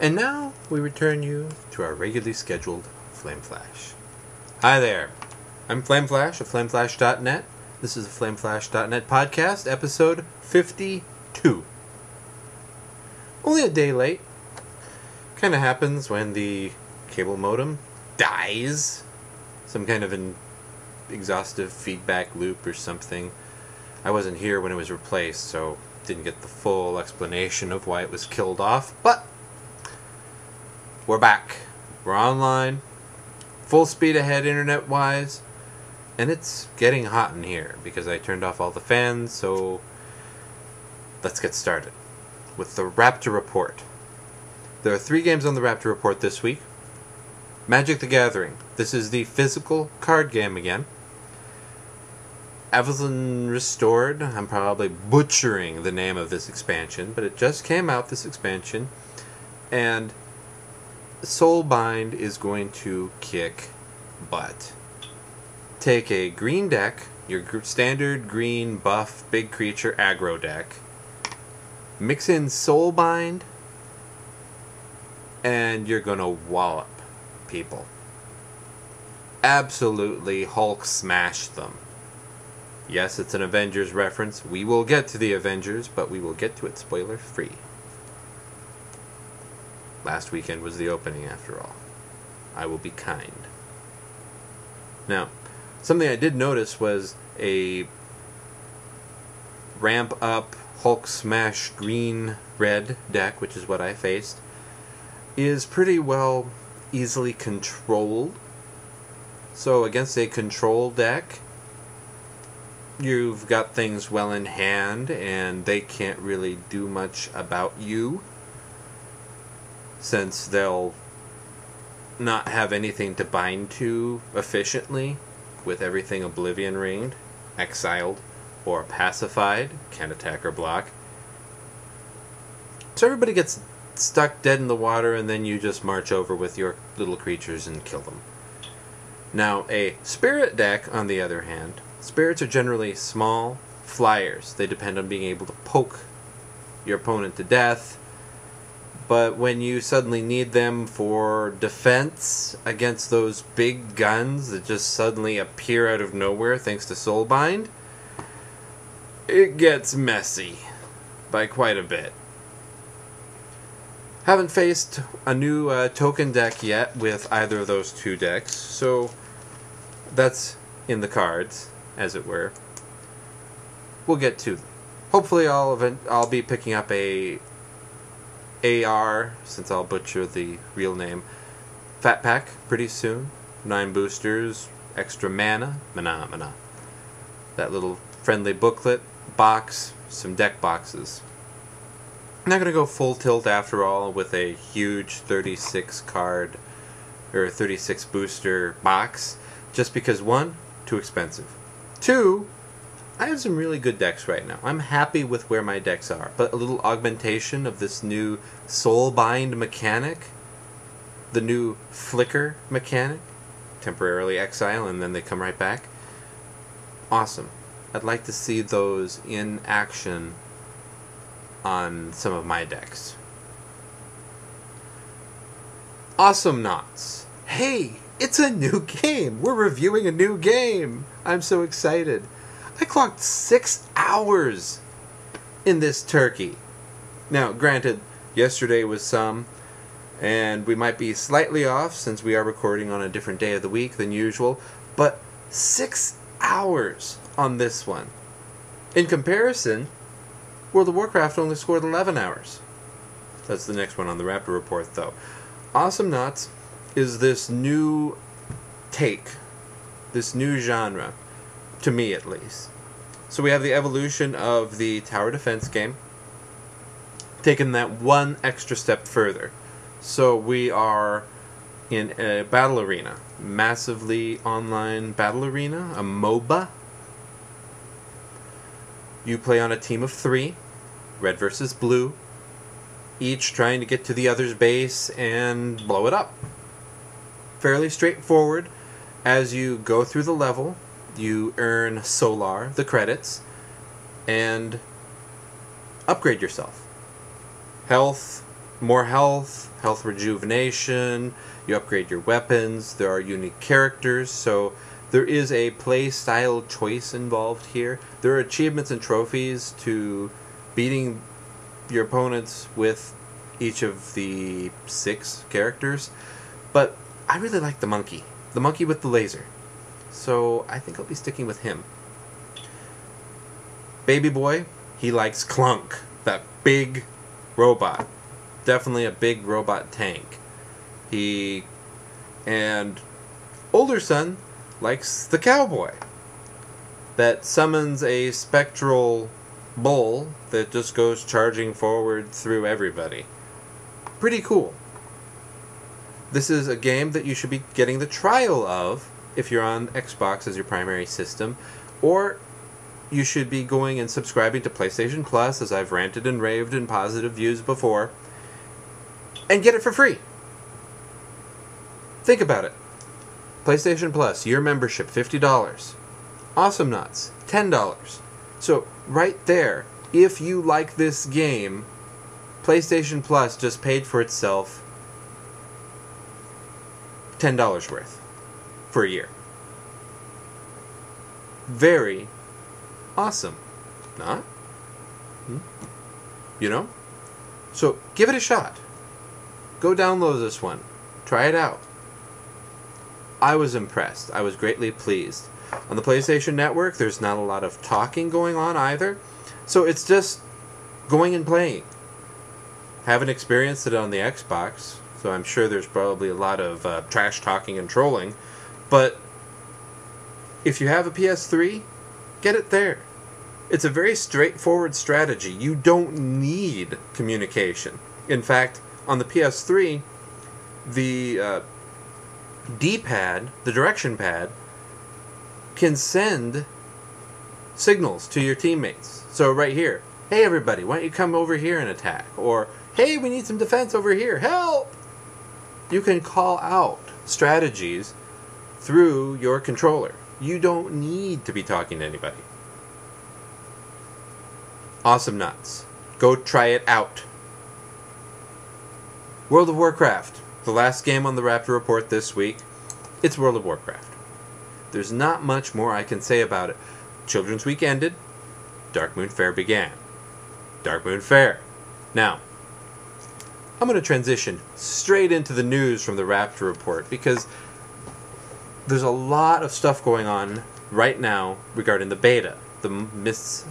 And now, we return you to our regularly scheduled Flame Flash. Hi there, I'm Flame Flash of FlameFlash.net. This is the FlameFlash.net podcast, episode 52. Only a day late. Kind of happens when the cable modem dies. Some kind of an exhaustive feedback loop or something. I wasn't here when it was replaced, so didn't get the full explanation of why it was killed off, but we're back. We're online, full speed ahead internet-wise, and it's getting hot in here because I turned off all the fans, so let's get started with the Raptor Report. There are three games on the Raptor Report this week. Magic the Gathering. This is the physical card game again. Avalon Restored. I'm probably butchering the name of this expansion, but it just came out, this expansion, and Soulbind is going to kick butt. Take a green deck, your standard green buff big creature aggro deck, mix in Soulbind, and you're gonna wallop people. Absolutely Hulk smash them. Yes, it's an Avengers reference. We will get to the Avengers, but we will get to it spoiler free. Last weekend was the opening, after all. I will be kind. Now, something I did notice was a ramp up Hulk smash green red deck, which is what I faced, is pretty well easily controlled. So against a control deck, you've got things well in hand and they can't really do much about you, since they'll not have anything to bind to efficiently with everything Oblivion ringed, exiled, or pacified, can't attack or block. So everybody gets stuck dead in the water and then you just march over with your little creatures and kill them. Now, a spirit deck, on the other hand, spirits are generally small flyers. They depend on being able to poke your opponent to death. But when you suddenly need them for defense against those big guns that just suddenly appear out of nowhere thanks to Soulbind, it gets messy by quite a bit. Haven't faced a new token deck yet with either of those two decks, so that's in the cards, as it were. We'll get to them. Hopefully I'll be picking up a AR, since I'll butcher the real name, Fat Pack pretty soon. 9 boosters, extra mana. That little friendly booklet, box, some deck boxes. I'm not going to go full tilt after all with a huge 36 card, or 36 booster box, just because 1, too expensive. 2, I have some really good decks right now. I'm happy with where my decks are, but a little augmentation of this new Soulbind mechanic, the new Flicker mechanic, temporarily exile and then they come right back. Awesome. I'd like to see those in action on some of my decks. Awesomenauts. Hey, it's a new game. We're reviewing a new game. I'm so excited. I clocked 6 hours in this turkey. Now, granted, yesterday was some, and we might be slightly off since we are recording on a different day of the week than usual, but 6 hours on this one. In comparison, World of Warcraft only scored 11 hours. That's the next one on the Raptor Report, though. Awesomenauts is this new take, this new genre, to me at least. So we have the evolution of the tower defense game, taking that one extra step further. So we are in a battle arena, massively online battle arena, a MOBA. You play on a team of 3, red versus blue, each trying to get to the other's base and blow it up. Fairly straightforward. As you go through the level, you earn Solar, the credits, and upgrade yourself. Health, more health, health rejuvenation, you upgrade your weapons, there are unique characters, so there is a play style choice involved here. There are achievements and trophies to beating your opponents with each of the 6 characters, but I really like the monkey with the laser, so I think I'll be sticking with him. Baby boy, he likes Clunk, that big robot, definitely a big robot tank. He and older son likes the cowboy that summons a spectral bull that just goes charging forward through everybody. Pretty cool. This is a game that you should be getting the trial of if you're on Xbox as your primary system, or you should be going and subscribing to PlayStation Plus, as I've ranted and raved in positive views before, and get it for free. Think about it. PlayStation Plus, year membership, $50. Awesomenauts, $10. So, right there, if you like this game, PlayStation Plus just paid for itself $10 worth for a year. Very awesome. Not? You know? So, give it a shot. Go download this one. Try it out. I was impressed. I was greatly pleased. On the PlayStation Network, there's not a lot of talking going on either, so it's just going and playing. Haven't experienced it on the Xbox, so I'm sure there's probably a lot of trash talking and trolling, but if you have a PS3, get it there. It's a very straightforward strategy. You don't need communication. In fact, on the PS3, the D-pad, the direction pad, can send signals to your teammates. So right here, hey everybody, why don't you come over here and attack? Or, hey, we need some defense over here, help! You can call out strategies through your controller. You don't need to be talking to anybody. Awesomenauts. Go try it out. World of Warcraft. The last game on the Raptor Report this week, it's World of Warcraft. There's not much more I can say about it. Children's Week ended. Darkmoon Faire began. Darkmoon Faire. Now, I'm going to transition straight into the news from the Raptor Report because there's a lot of stuff going on right now regarding the beta, the Mists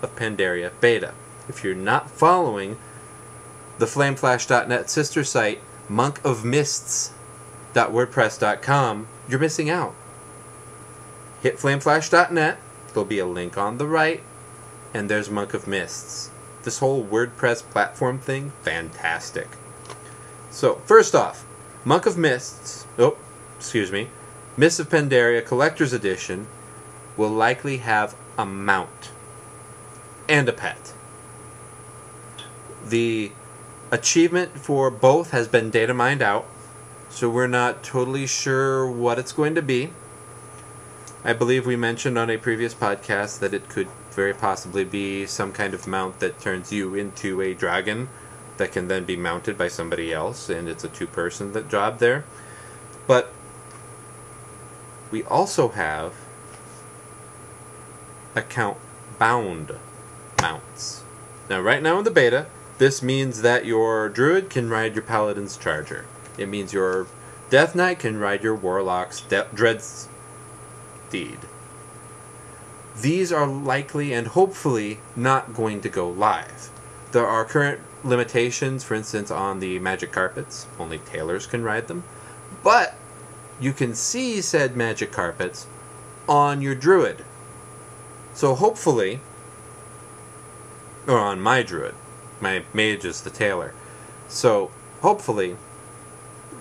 of Pandaria beta. If you're not following the FlameFlash.net sister site, MonkOfMists.wordpress.com, you're missing out. Hit flameflash.net, there'll be a link on the right, and there's Monk of Mists. This whole WordPress platform thing, fantastic. So, first off, Monk of Mists, Mists of Pandaria Collector's Edition will likely have a mount and a pet. The achievement for both has been data mined out, so we're not totally sure what it's going to be. I believe we mentioned on a previous podcast that it could very possibly be some kind of mount that turns you into a dragon that can then be mounted by somebody else, and it's a two-person job there. But we also have account-bound mounts. Now, right now in the beta, this means that your druid can ride your paladin's charger. It means your death knight can ride your warlock's dread's steed. These are likely and hopefully not going to go live. There are current limitations, for instance, on the magic carpets. Only tailors can ride them. But you can see said magic carpets on your druid. So hopefully, or on my druid. My mage is the tailor. So, hopefully,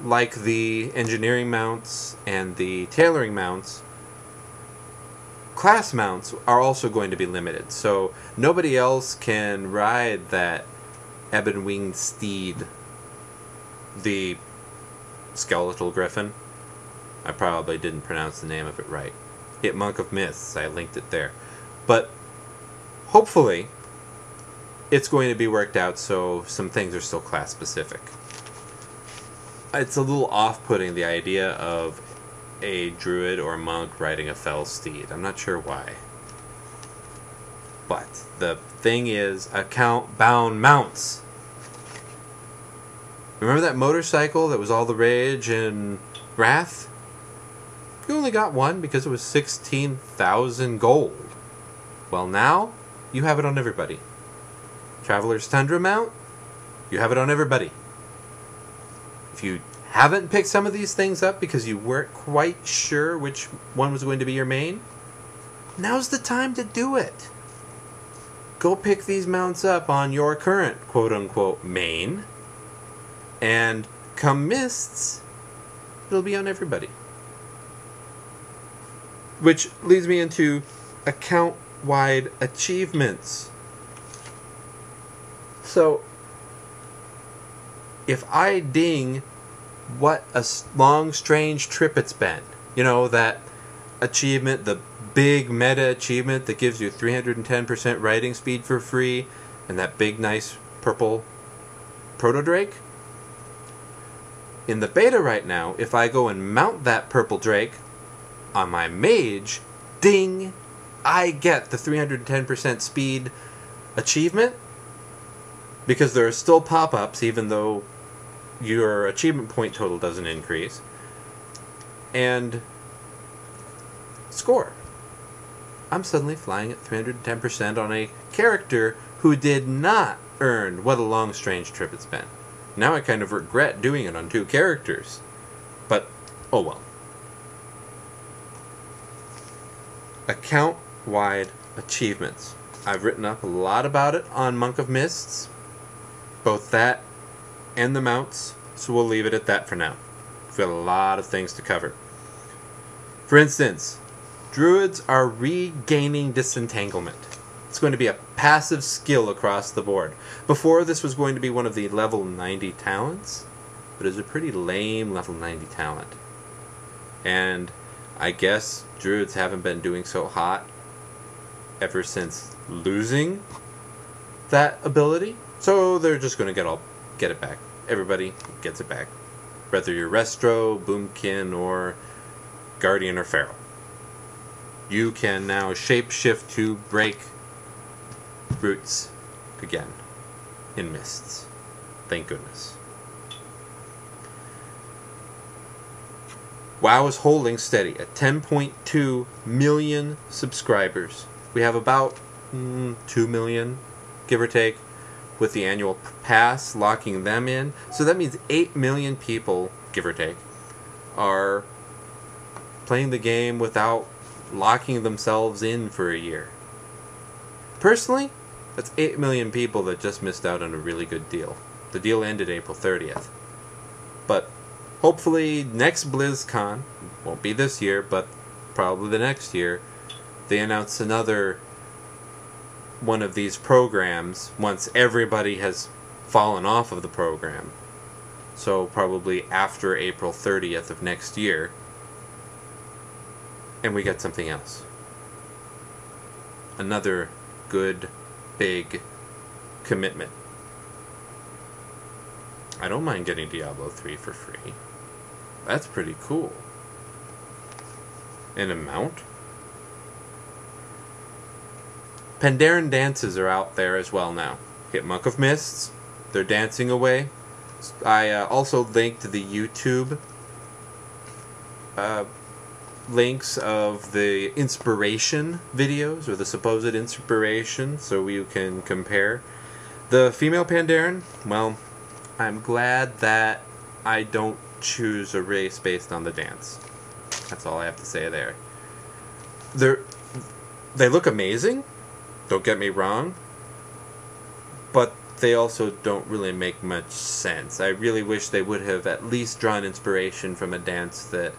like the engineering mounts and the tailoring mounts, class mounts are also going to be limited. So, nobody else can ride that ebon-winged steed, the skeletal griffin. I probably didn't pronounce the name of it right. Hit Monk of Mists, I linked it there. But, hopefully, it's going to be worked out, so some things are still class specific. It's a little off-putting, the idea of a druid or a monk riding a fell steed. I'm not sure why. But the thing is, account-bound mounts. Remember that motorcycle that was all the rage in Wrath? You only got one because it was 16,000 gold. Well, now you have it on everybody. Traveler's Tundra mount, you have it on everybody. If you haven't picked some of these things up because you weren't quite sure which one was going to be your main, now's the time to do it. Go pick these mounts up on your current quote-unquote main, and come Mists, it'll be on everybody. Which leads me into account-wide achievements. So, if I ding what a long, strange trip it's been, you know, that achievement, the big meta achievement that gives you 310% writing speed for free, and that big, nice, purple proto-drake. In the beta right now, if I go and mount that purple drake on my mage, ding, I get the 310% speed achievement, because there are still pop-ups, even though your achievement point total doesn't increase, and score. I'm suddenly flying at 310% on a character who did not earn what a long, strange trip it's been. Now I kind of regret doing it on two characters, but oh well. Account-wide achievements. I've written up a lot about it on MonkOfMists, both that and the mounts, so we'll leave it at that for now. We've got a lot of things to cover. For instance, druids are regaining disentanglement. It's going to be a passive skill across the board. Before, this was going to be one of the level 90 talents, but it's a pretty lame level 90 talent. And I guess druids haven't been doing so hot ever since losing that ability, so they're just going to get it back. Everybody gets it back, whether you're Restro, Boomkin, or Guardian or Feral. You can now shapeshift to break roots again in Mists. Thank goodness. WoW is holding steady at 10.2 million subscribers. We have about 2 million, give or take, with the annual pass locking them in. So that means 8 million people, give or take, are playing the game without locking themselves in for a year. Personally, that's 8 million people that just missed out on a really good deal. The deal ended April 30th. But hopefully next BlizzCon, won't be this year, but probably the next year, they announce another one of these programs once everybody has fallen off of the program. So probably after April 30th of next year, and we get something else. Another good, big commitment. I don't mind getting Diablo 3 for free. That's pretty cool. An amount? Pandaren dances are out there as well now. Hit MonkOfMists. They're dancing away. I also linked the YouTube links of the inspiration videos, or the supposed inspiration, so you can compare. The female Pandaren, well, I'm glad that I don't choose a race based on the dance. That's all I have to say there. They look amazing, don't get me wrong, but they also don't really make much sense. I really wish they would have at least drawn inspiration from a dance that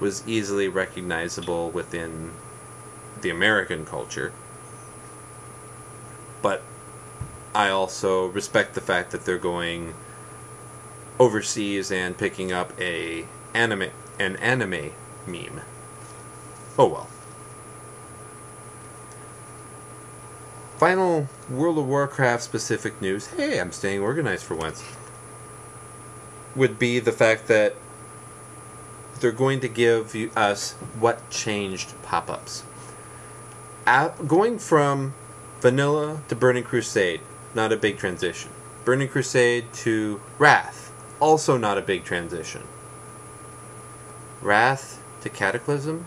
was easily recognizable within the American culture. But I also respect the fact that they're going overseas and picking up an anime meme. Oh well. Final World of Warcraft specific news, hey, I'm staying organized for once, would be the fact that they're going to give us what changed pop-ups. Going from vanilla to Burning Crusade, not a big transition. Burning Crusade to Wrath, also not a big transition. Wrath to Cataclysm,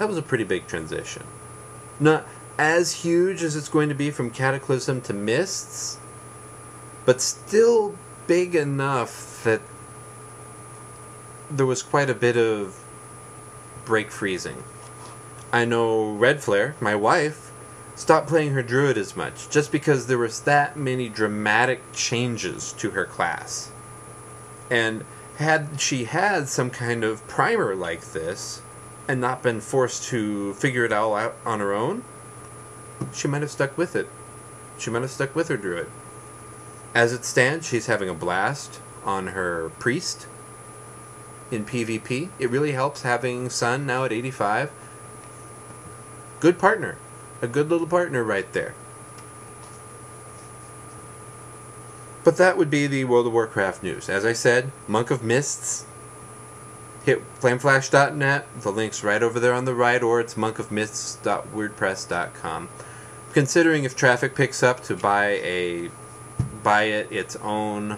that was a pretty big transition. Not as huge as it's going to be from Cataclysm to Mists, but still big enough that there was quite a bit of break freezing. I know Red Flare, my wife, stopped playing her druid as much, just because there was that many dramatic changes to her class. And had she had some kind of primer like this, and not been forced to figure it all out on her own, she might have stuck with it. She might have stuck with her druid. As it stands, she's having a blast on her priest in PvP. It really helps having Sun now at 85. Good partner. A good little partner right there. But that would be the World of Warcraft news. As I said, MonkOfMists. Hit flameflash.net. The link's right over there on the right, or it's monkofmyths.wordpress.com. Considering if traffic picks up to buy its own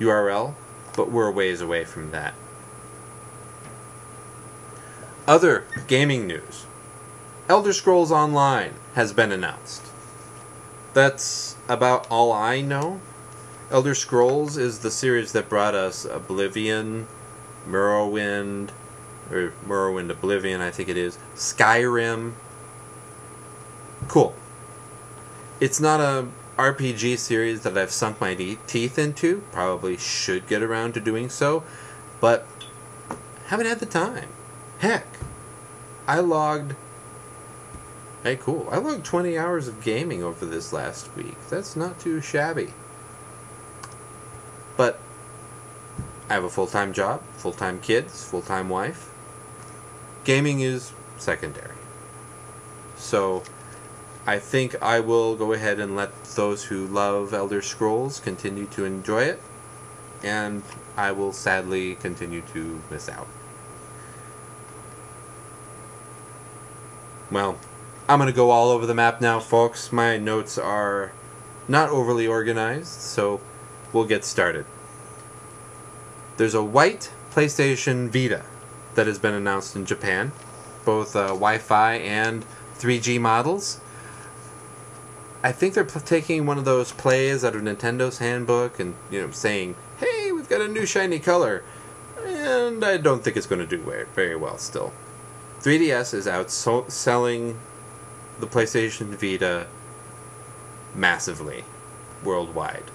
URL, but we're a ways away from that. Other gaming news. Elder Scrolls Online has been announced. That's about all I know. Elder Scrolls is the series that brought us Oblivion, Morrowind, or Morrowind Oblivion, I think it is, Skyrim. Cool. It's not a RPG series that I've sunk my teeth into, probably should get around to doing so, but haven't had the time. Heck, I logged 20 hours of gaming over this last week. That's not too shabby. But I have a full-time job, full-time kids, full-time wife. Gaming is secondary. So I think I will go ahead and let those who love Elder Scrolls continue to enjoy it, and I will sadly continue to miss out. Well, I'm going to go all over the map now, folks. My notes are not overly organized, so we'll get started. There's a white PlayStation Vita that has been announced in Japan, both Wi-Fi and 3G models. I think they're taking one of those plays out of Nintendo's handbook and, you know, saying, hey, we've got a new shiny color, and I don't think it's going to do very well still. 3DS is outselling the PlayStation Vita massively worldwide.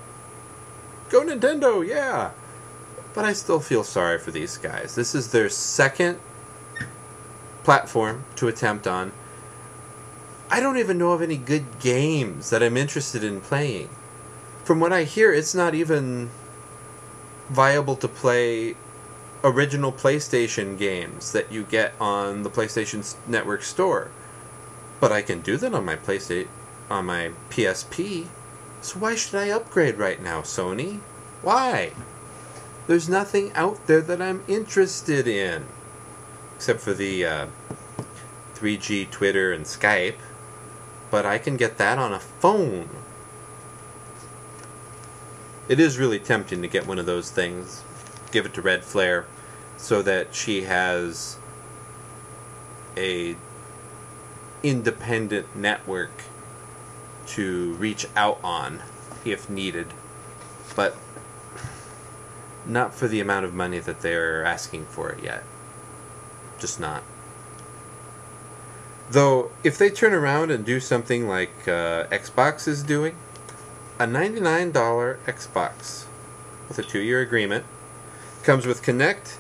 Go Nintendo, yeah! But I still feel sorry for these guys. This is their second platform to attempt on. I don't even know of any good games that I'm interested in playing. From what I hear, it's not even viable to play original PlayStation games that you get on the PlayStation Network store. But I can do that on my PlayStation, on my PSP. So why should I upgrade right now, Sony? Why? There's nothing out there that I'm interested in. Except for the 3G, Twitter, and Skype. But I can get that on a phone. It is really tempting to get one of those things. Give it to Red Flare so that she has a independent network to reach out on if needed. But not for the amount of money that they're asking for it yet. Just not. Though, if they turn around and do something like Xbox is doing, a $99 Xbox with a 2-year agreement comes with Kinect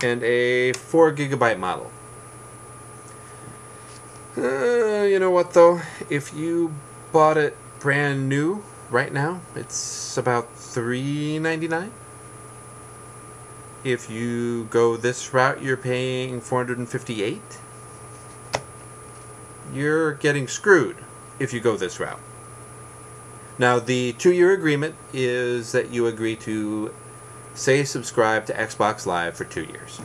and a 4GB model. You know what, though? If you bought it brand new right now, it's about $399. If you go this route, you're paying $458. You're getting screwed if you go this route. Now, the 2-year agreement is that you agree to, say, subscribe to Xbox Live for 2 years.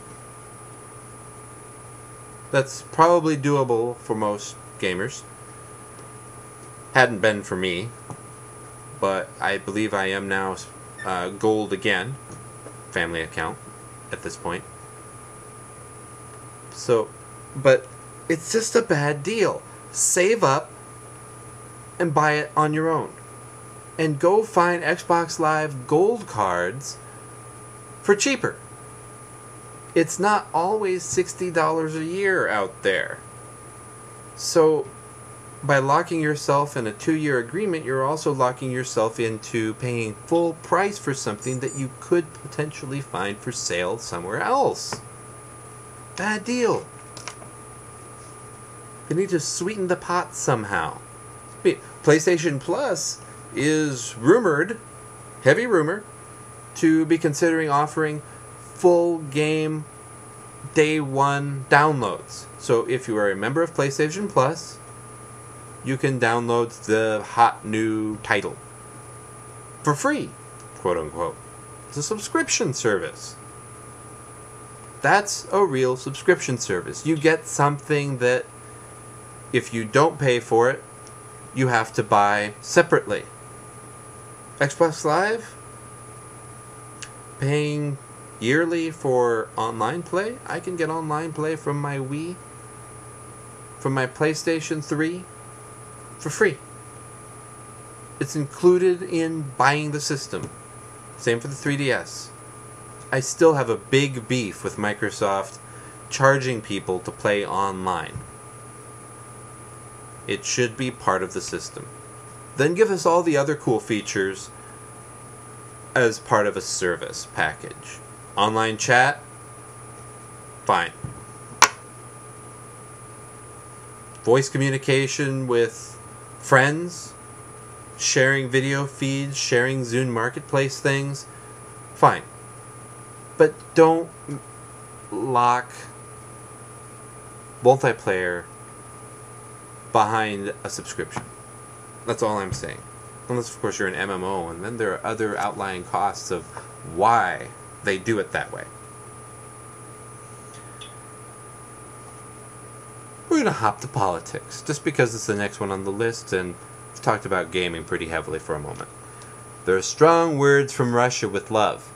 That's probably doable for most gamers. Hadn't been for me, but I believe I am now gold again, family account, at this point. So, but it's just a bad deal. Save up and buy it on your own. And go find Xbox Live Gold cards for cheaper. It's not always $60 a year out there. So, by locking yourself in a 2-year agreement, you're also locking yourself into paying full price for something that you could potentially find for sale somewhere else. Bad deal. They need to sweeten the pot somehow. PlayStation Plus is rumored, heavy rumor, to be considering offering full game day one downloads. So if you are a member of PlayStation Plus, you can download the hot new title for free, quote unquote. It's a subscription service. That's a real subscription service. You get something that if you don't pay for it, you have to buy separately. Xbox Live, paying yearly for online play. I can get online play from my Wii, from my PlayStation 3, for free. It's included in buying the system. Same for the 3DS. I still have a big beef with Microsoft charging people to play online. It should be part of the system. Then give us all the other cool features as part of a service package. Online chat, fine. Voice communication with friends, sharing video feeds, sharing Zune Marketplace things, fine. But don't lock multiplayer behind a subscription. That's all I'm saying. Unless, of course, you're an MMO, and then there are other outlying costs of why they do it that way. We're going to hop to politics, just because it's the next one on the list, and we've talked about gaming pretty heavily for a moment. There are strong words from Russia with love.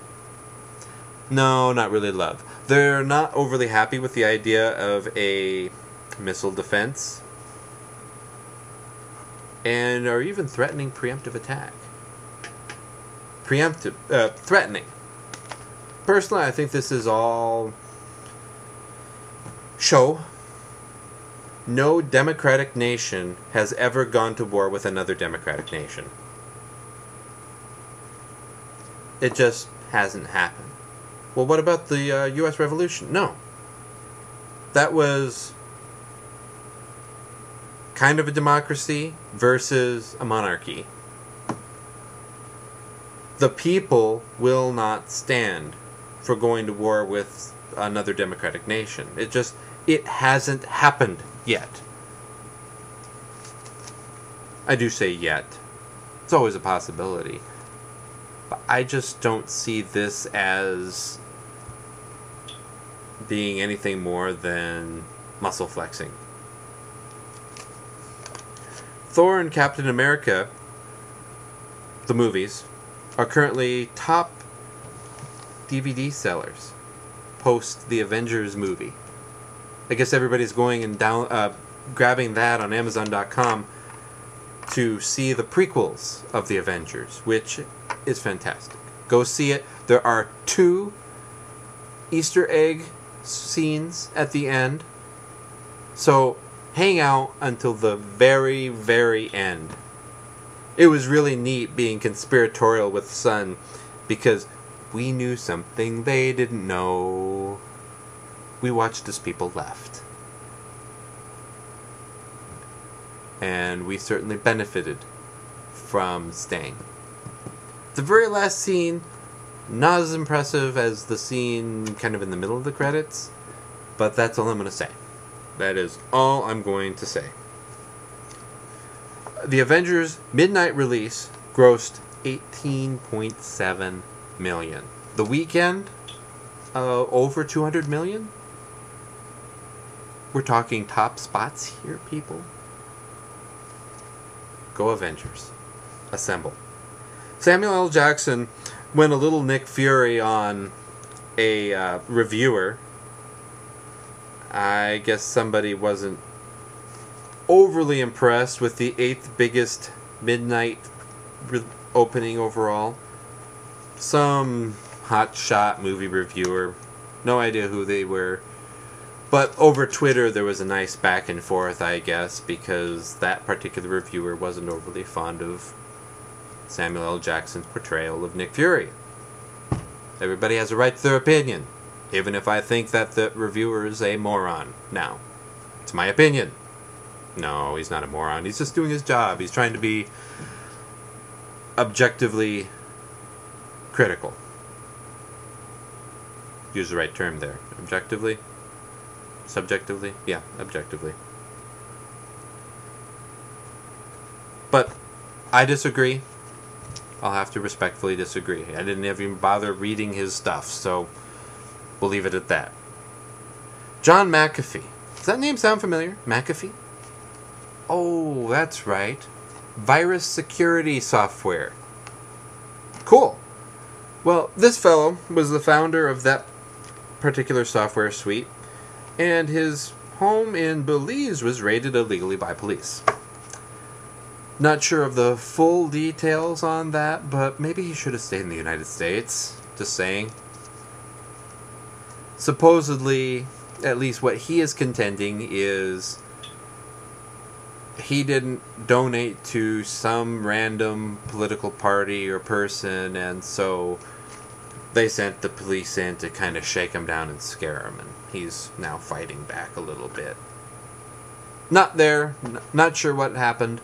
No, not really love. They're not overly happy with the idea of a missile defense, and are even threatening preemptive attack. Preemptive, threatening. Personally, I think this is all show. No democratic nation has ever gone to war with another democratic nation. It just hasn't happened. Well, what about the U.S. Revolution? No. That was kind of a democracy versus a monarchy. The people will not stand for going to war with another democratic nation. It hasn't happened yet. I do say yet. It's always a possibility. But I just don't see this as being anything more than muscle flexing. Thor and Captain America, the movies, are currently top DVD sellers post the Avengers movie. I guess everybody's going and grabbing that on Amazon.com to see the prequels of the Avengers, which is fantastic. Go see it. There are 2 Easter egg scenes at the end. So hang out until the very, very end. It was really neat being conspiratorial with Sun because we knew something they didn't know. We watched as people left. And we certainly benefited from staying. The very last scene, not as impressive as the scene kind of in the middle of the credits, but that's all I'm going to say. That is all I'm going to say. the Avengers midnight release grossed $18.7 million. The weekend, over $200 million. We're talking top spots here, people. Go Avengers. Assemble. Samuel L. Jackson went a little Nick Fury on a reviewer. I guess somebody wasn't overly impressed with the 8th biggest midnight opening overall. Some hotshot movie reviewer. No idea who they were. But over Twitter, there was a nice back and forth, I guess, because that particular reviewer wasn't overly fond of Samuel L. Jackson's portrayal of Nick Fury. Everybody has a right to their opinion, even if I think that the reviewer is a moron. Now, it's my opinion. No, he's not a moron. He's just doing his job. He's trying to be objectively critical. Use the right term there. Objectively? Subjectively? Yeah, objectively. But I disagree. I'll have to respectfully disagree. I didn't even bother reading his stuff, so we'll leave it at that. John McAfee. Does that name sound familiar? McAfee? Oh, that's right. Virus security software. Cool. Well, this fellow was the founder of that particular software suite, and his home in Belize was raided illegally by police. Not sure of the full details on that, but maybe he should have stayed in the United States. Just saying. Supposedly, at least what he is contending is he didn't donate to some random political party or person, and so they sent the police in to kind of shake him down and scare him, and he's now fighting back a little bit. Not there, not sure what happened,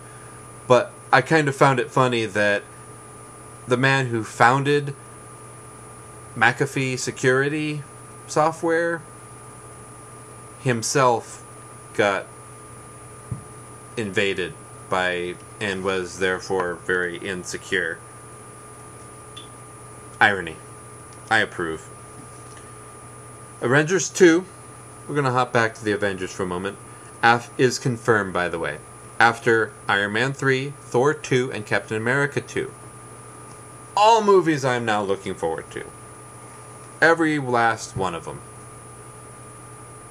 but I kind of found it funny that the man who founded McAfee Security Software himself got invaded by and was therefore very insecure. Irony. I approve. Avengers 2, we're going to hop back to the Avengers for a moment, is confirmed, by the way, after Iron Man 3, Thor 2, and Captain America 2. All movies I'm now looking forward to. Every last one of them.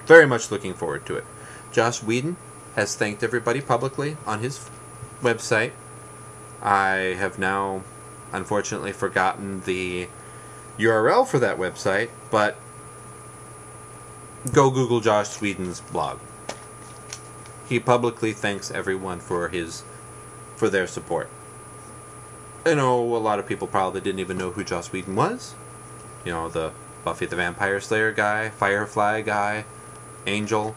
Very much looking forward to it. Joss Whedon has thanked everybody publicly on his website. I have now, unfortunately, forgotten the URL for that website, but go Google Joss Whedon's blog. He publicly thanks everyone for their support. I know a lot of people probably didn't even know who Joss Whedon was. You know, the Buffy the Vampire Slayer guy, Firefly guy, Angel,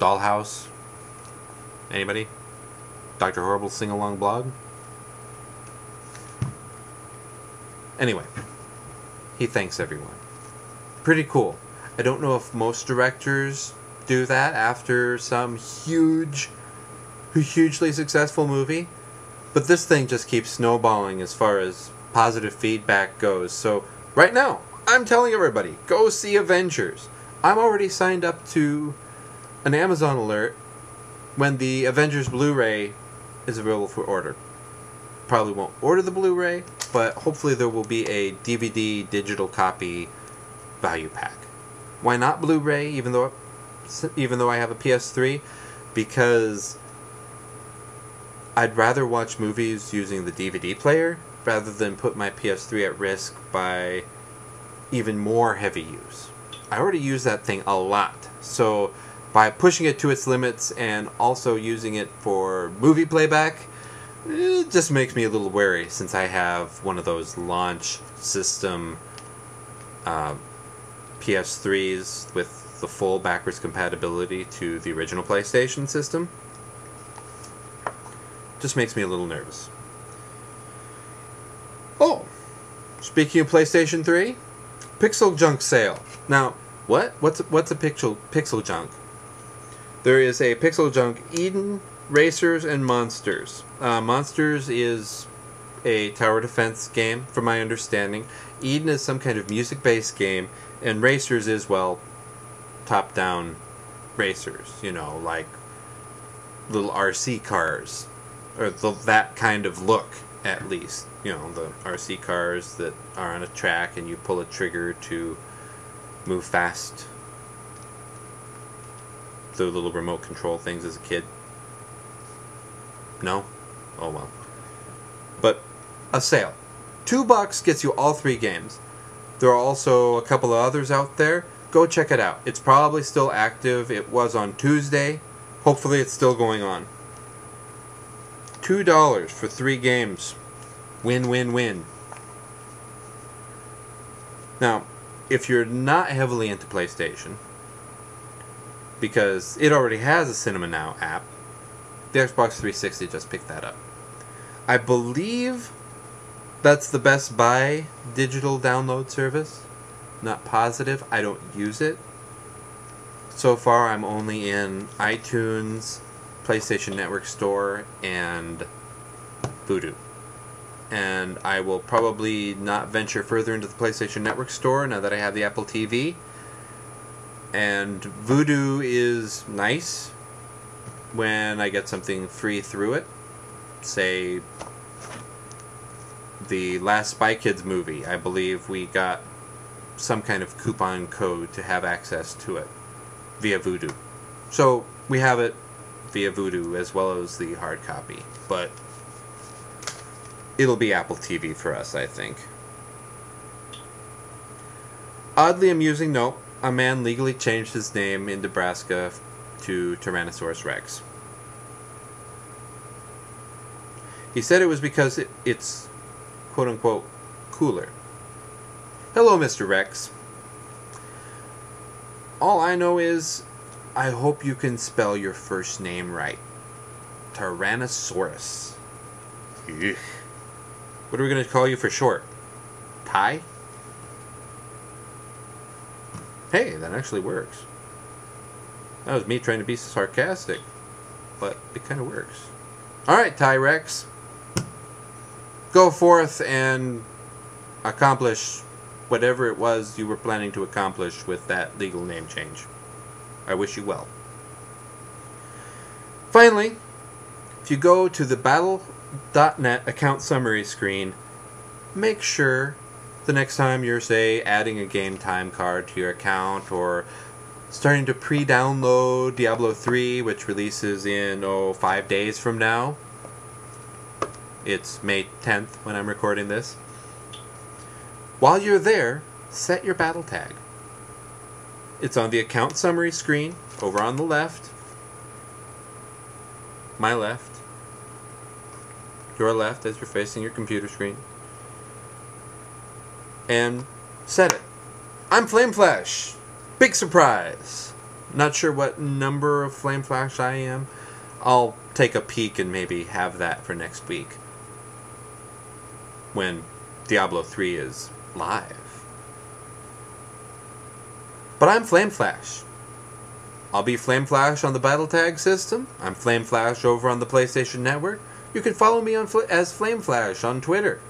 Dollhouse. Anybody? Dr. Horrible's Sing-Along Blog? Anyway, he thanks everyone. Pretty cool. I don't know if most directors do that after some hugely successful movie, but this thing just keeps snowballing as far as positive feedback goes. So right now, I'm telling everybody, go see Avengers. I'm already signed up to an Amazon alert when the Avengers Blu-ray is available for order. Probably won't order the Blu-ray, but hopefully there will be a DVD digital copy value pack. Why not Blu-ray, even though I have a PS3? Because I'd rather watch movies using the DVD player rather than put my PS3 at risk by even more heavy use. I already use that thing a lot, so by pushing it to its limits and also using it for movie playback, it just makes me a little wary, since I have one of those launch system PS3s with the full backwards compatibility to the original PlayStation system. Just makes me a little nervous. Oh, speaking of PlayStation 3, Pixel Junk sale. Now, what's a Pixel Junk? There is a Pixel Junk Eden Racers and Monsters. Monsters is a tower defense game, from my understanding. Eden is some kind of music-based game, and Racers is, well, top-down racers, you know, like little RC cars, or that kind of look, at least. You know, the RC cars that are on a track and you pull a trigger to move fast. The little remote control things as a kid. No? Oh well. But a sale. $2 gets you all three games. There are also a couple of others out there. Go check it out. It's probably still active. It was on Tuesday. Hopefully it's still going on. $2 for three games. Win, win, win. Now, if you're not heavily into PlayStation, because it already has a CinemaNow app, the Xbox 360 just picked that up. I believe that's the Best Buy digital download service. Not positive. I don't use it. So far, I'm only in iTunes, PlayStation Network Store, and Voodoo. And I will probably not venture further into the PlayStation Network Store now that I have the Apple TV. And Voodoo is nice when I get something free through it. Say, the last Spy Kids movie. I believe we got some kind of coupon code to have access to it via Voodoo. So we have it via Voodoo as well as the hard copy. But it'll be Apple TV for us, I think. Oddly amusing note, a man legally changed his name in Nebraska to Tyrannosaurus Rex. He said it was because it's quote-unquote cooler. Hello, Mr. Rex. All I know is I hope you can spell your first name right. Tyrannosaurus. Ugh. What are we going to call you for short? Ty? Hey, that actually works. That was me trying to be sarcastic, but it kind of works. Alright, Ty Rex. Go forth and accomplish whatever it was you were planning to accomplish with that legal name change. I wish you well. Finally, if you go to the Battle.net account summary screen, make sure the next time you're, say, adding a game time card to your account or starting to pre-download Diablo 3, which releases in, 5 days from now. It's May 10th when I'm recording this. While you're there, set your battle tag. It's on the account summary screen, over on the left. My left. Your left as you're facing your computer screen. And set it. I'm Flame Flash! Big surprise! Not sure what number of Flame Flash I am. I'll take a peek and maybe have that for next week, when Diablo 3 is live. But I'm Flame Flash. I'll be Flame Flash on the Battle Tag system. I'm Flame Flash over on the PlayStation Network. You can follow me on as Flame Flash on Twitter.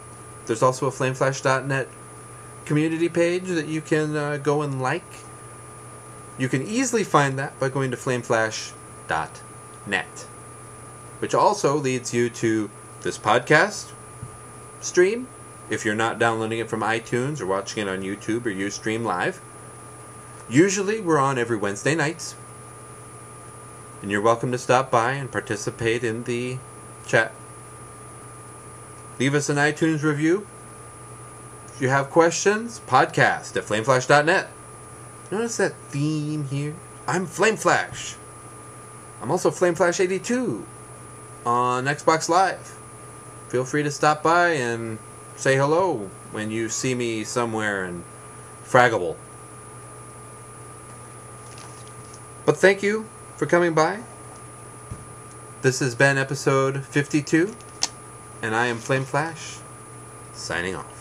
There's also a FlameFlash.net community page that you can go and like. You can easily find that by going to flameflash.net, which also leads you to this podcast stream, if you're not downloading it from iTunes or watching it on YouTube or Ustream Live. Usually we're on every Wednesday nights, and you're welcome to stop by and participate in the chat. Leave us an iTunes review. If you have questions, podcast at flameflash.net. Notice that theme here? I'm Flame Flash. I'm also Flame Flash 82 on Xbox Live. Feel free to stop by and say hello when you see me somewhere in Fraggable. But thank you for coming by. This has been episode 52, and I am Flame Flash, signing off.